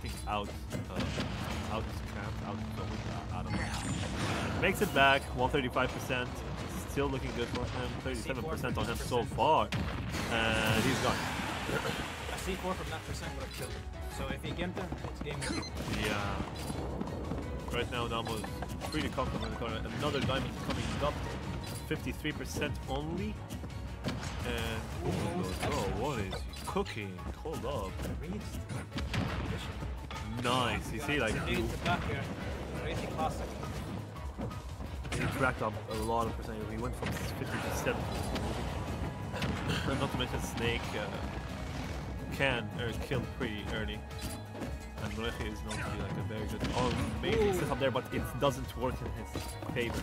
getting out of the window. Makes it back, 135%. Still looking good for him, 37% on him so far. And he's gone. A C4 from that percent would have killed him. So if he gets him, it's game. Yeah. Right now, Namo is pretty comfortable in the corner. Another diamond coming up, 53% only. And what is he cooking? Hold up. Nice. You see, like he racked up a lot of percentage. He went from 50 to 70. Not to mention Snake can kill pretty early. And Morekhe is not really like a very good. Oh, maybe it's up there, but it doesn't work in his favor.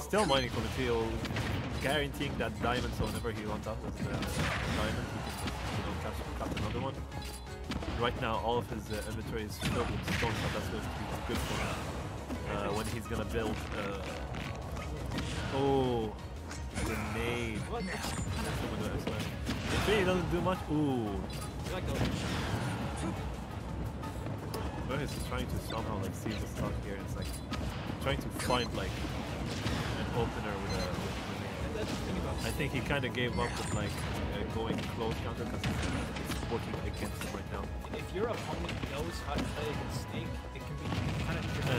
Still mining for the field, guaranteeing that diamond, so whenever he wants out of the diamond, he can catch another one. Right now, all of his inventory is filled with stones, so that's going to be good for him when he's gonna build. Oh, grenade! It really doesn't do much. Ooh. He's trying to somehow like see the stock here. It's like trying to find like an opener with a grenade. I think he kind of gave up with like going close counter because it's working against him right now. If your opponent knows how to play against Snake, it can be kind of tricky.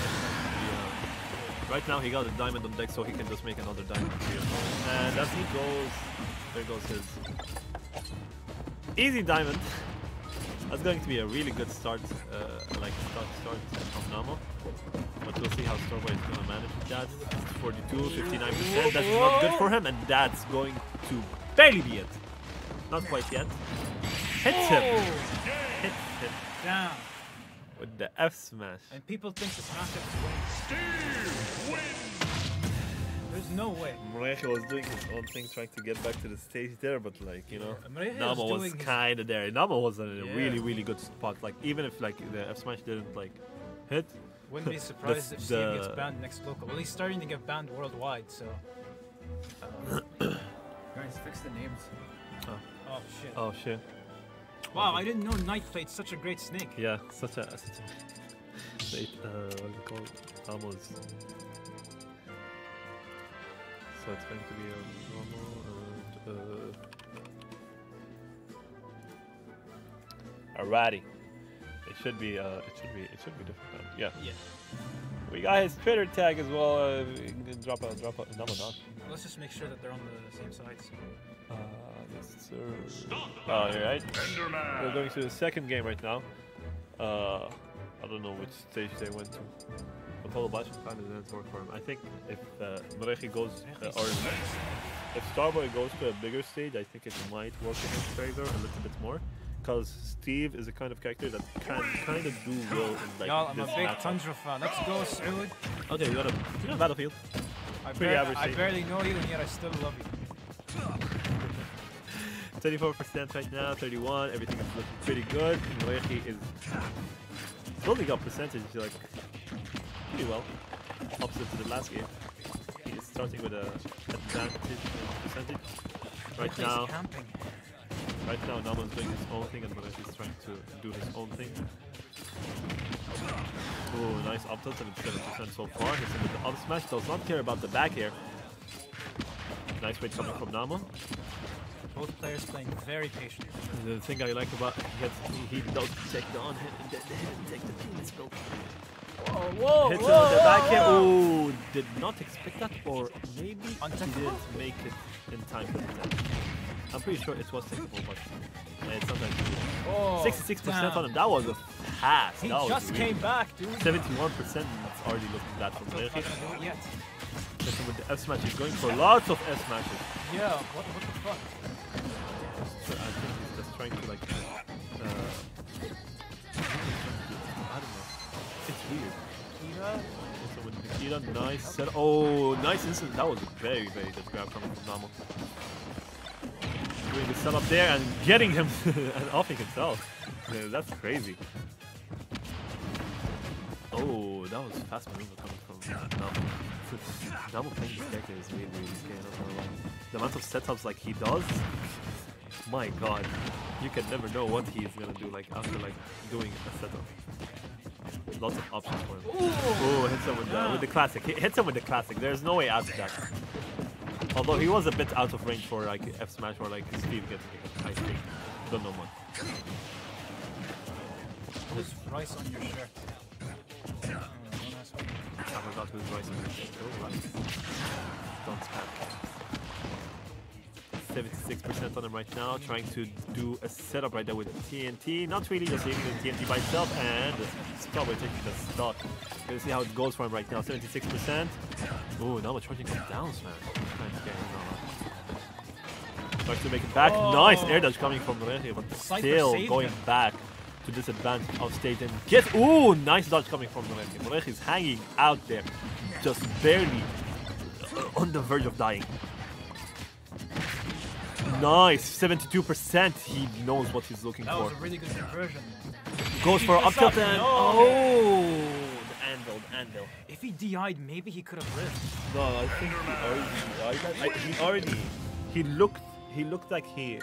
Yeah. Right now he got a diamond on deck, so he can just make another diamond here. And as he goes, there goes his easy diamond. That's going to be a really good start, start from Namo. But we'll see how Starboy is going to manage with that. 42, 59%, that is not good for him, and that's going to barely be it. Not quite yet. Hits him! Hits him. Down. With the F smash. And people think the smash is Steve wins! There's no way. Morekhe was doing his own thing, trying to get back to the stage there, but like, you know, Namo was kind of there. Namo was in a really, really good spot. Like, even if like the F smash didn't like hit, wouldn't be surprised if Steve gets banned next local. Well, he's starting to get banned worldwide, so. Guys, fix the names. Oh shit. Oh shit. Wow, I didn't know Knight played such a great Snake. Yeah, such a what's it called? Namo's. So it's going to be a normal and alrighty. It should be different now. Yeah. Yeah. We got his Twitter tag as well. Drop a number down. Let's just make sure that they're on the same side. So. Yes, sir. Oh, you're right. We're going to the second game right now. I don't know which stage they went to. A total batch of time doesn't work for him. I think if Morekhe goes, or if Starboy goes to a bigger stage, I think it might work in his favor a little bit more, because Steve is the kind of character that can kind of do well in like this I'm a big Tundra fan. Let's go, Saud. Okay, you got a battlefield. I barely know you, and yet I still love you. 34% right now, 31. Everything is looking pretty good. Morekhe is building up percentage like. Pretty well, opposite to the last game. He is starting with an advantage percentage. Right now Namo is doing his own thing and Morekhe is trying to do his own thing. Oh, nice up tilt, 77% so far. He's with the up smash, does not care about the back air. Nice weight coming from Namo. Both players playing very patiently. The thing I like about he does take the on hit and get the hit and take the penis go. Hit him with the back air. Oh, did not expect that, or maybe he didn't make it in time for the attack. I'm pretty sure it was technical, but it's not that good. 66% on him, that was a pass. He just came back, dude. 71%, that's already looking bad from there. Hit him with the F smash, he's going for lots of F smashes. Yeah, what the fuck? So I think he's just trying to like. Nikita, nice set. Oh, nice instant. That was a very, very good grab coming from Namo. Doing the setup there and getting him and offing himself. Yeah, that's crazy. Oh, that was a fast maneuver coming from Namo. Namo playing this character is really, really scary. I don't know why. The amount of setups like he does, my god. You can never know what he is gonna do like after like doing a setup. Lots of options for him. Oh, hits him with the classic. Hits him with the classic. There's no way out of that. Although he was a bit out of range for like F smash or like Steve getting hit. I think. Don't know much. Who's rice on your shirt? I forgot who's rice on your shirt. Oh, rice. Don't spam. 76% on him right now. Trying to do a setup right there with TNT. Not really, just leaving the TNT by itself. And Starboy taking the stock. Gonna see how it goes for him right now. 76%. Oh, now we're charging him down, man. Tries to make it back. Oh. Nice air dodge coming from Morekhe, but still going back to disadvantage off stage and get. Ooh, nice dodge coming from Morekhe. Morekhe is hanging out there, just barely on the verge of dying. Nice, 72%. He knows what he's looking for. That was a really good conversion. Goes for up tilt and the anvil. If he DI'd, maybe he could have ripped. No, I think he already. He looked like he